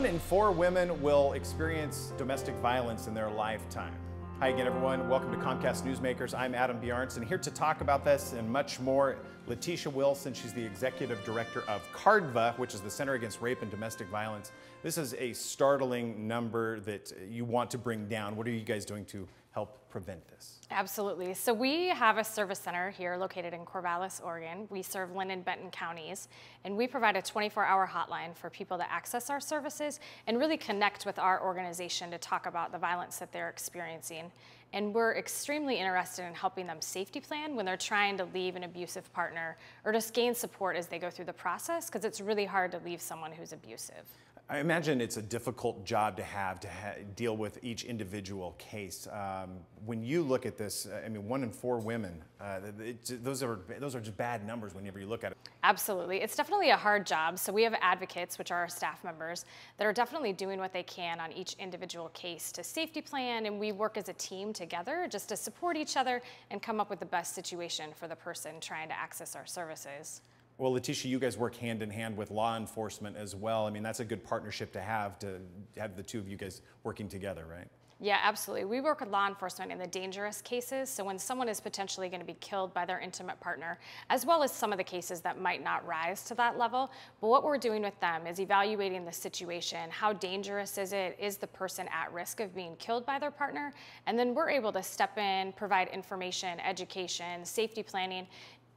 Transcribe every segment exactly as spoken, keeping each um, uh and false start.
One in four women will experience domestic violence in their lifetime. Hi again, everyone. Welcome to Comcast Newsmakers. I'm Adam Bjarnson, here to talk about this and much more. Letetia Wilson, she's the executive director of C A R D V A, which is the Center Against Rape and Domestic Violence. This is a startling number that you want to bring down. What are you guys doing to help prevent this? Absolutely. So we have a service center here located in Corvallis, Oregon. We serve Linn and Benton counties, and we provide a twenty-four hour hotline for people to access our services and really connect with our organization to talk about the violence that they're experiencing. And we're extremely interested in helping them safety plan when they're trying to leave an abusive partner or just gain support as they go through the process, because it's really hard to leave someone who's abusive. I imagine it's a difficult job to have to ha deal with each individual case. Um, when you look at this, I mean, one in four women, uh, it, those are those are just bad numbers whenever you look at it. Absolutely. It's definitely a hard job. So we have advocates, which are our staff members, that are definitely doing what they can on each individual case to safety plan, and we work as a team together just to support each other and come up with the best situation for the person trying to access our services. Well, Letetia, you guys work hand in hand with law enforcement as well. I mean, that's a good partnership to have, to have the two of you guys working together, right? Yeah, absolutely. We work with law enforcement in the dangerous cases, so when someone is potentially going to be killed by their intimate partner, as well as some of the cases that might not rise to that level. But what we're doing with them is evaluating the situation. How dangerous is it? Is the person at risk of being killed by their partner? And then we're able to step in, provide information, education, safety planning,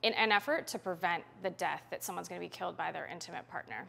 in an effort to prevent the death that someone's going to be killed by their intimate partner.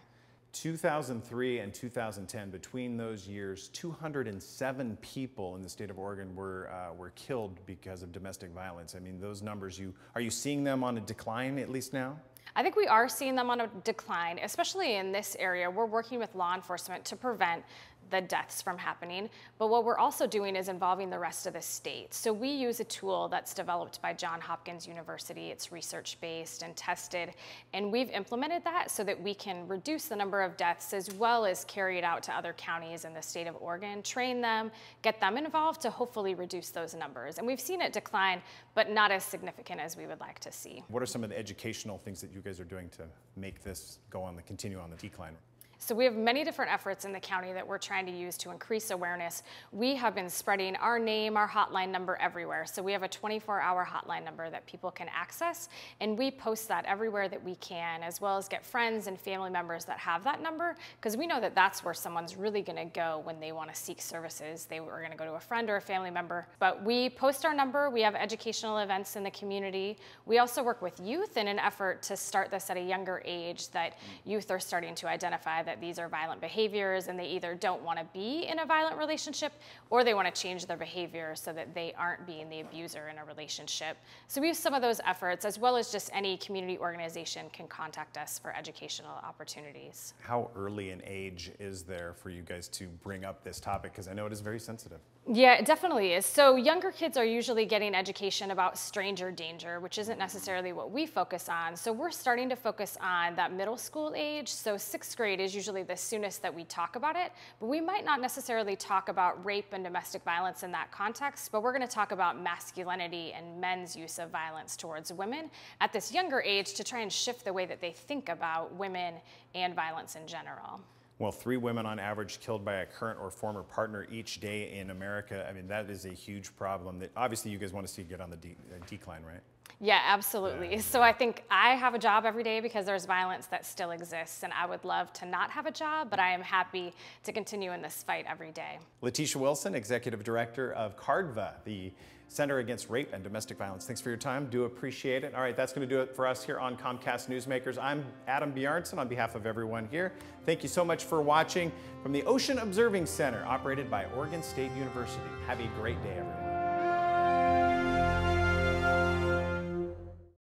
two thousand three and two thousand ten, between those years, two hundred seven people in the state of Oregon were uh, were killed because of domestic violence. I mean, those numbers, you are you seeing them on a decline at least now? I think we are seeing them on a decline, especially in this area. We're working with law enforcement to prevent the deaths from happening, but what we're also doing is involving the rest of the state. So we use a tool that's developed by Johns Hopkins University. It's research-based and tested, and we've implemented that so that we can reduce the number of deaths as well as carry it out to other counties in the state of Oregon, train them, get them involved to hopefully reduce those numbers. And we've seen it decline, but not as significant as we would like to see. What are some of the educational things that you guys are doing to make this go on the continue on the decline? So we have many different efforts in the county that we're trying to use to increase awareness. We have been spreading our name, our hotline number everywhere. So we have a twenty-four hour hotline number that people can access, and we post that everywhere that we can, as well as get friends and family members that have that number, because we know that that's where someone's really going to go when they want to seek services. They are going to go to a friend or a family member. But we post our number. We have educational events in the community. We also work with youth in an effort to start this at a younger age, that youth are starting to identify that these are violent behaviors, and they either don't want to be in a violent relationship or they want to change their behavior so that they aren't being the abuser in a relationship. So we have some of those efforts, as well as just any community organization can contact us for educational opportunities. How early an age is there for you guys to bring up this topic? Because I know it is very sensitive. Yeah, it definitely is. So younger kids are usually getting education about stranger danger, which isn't necessarily what we focus on. So we're starting to focus on that middle school age. So sixth grade is usually the soonest that we talk about it, but we might not necessarily talk about rape and domestic violence in that context, but we're going to talk about masculinity and men's use of violence towards women at this younger age to try and shift the way that they think about women and violence in general. Well, three women on average killed by a current or former partner each day in America. I mean, that is a huge problem that obviously you guys want to see get on the de- decline, right? Yeah, absolutely. So I think I have a job every day because there's violence that still exists, and I would love to not have a job, but I am happy to continue in this fight every day. Letetia Wilson, Executive Director of C A R D V A, the Center Against Rape and Domestic Violence. Thanks for your time. Do appreciate it. All right, that's going to do it for us here on Comcast Newsmakers. I'm Adam Bjarnson on behalf of everyone here. Thank you so much for watching from the Ocean Observing Center, operated by Oregon State University. Have a great day, everyone.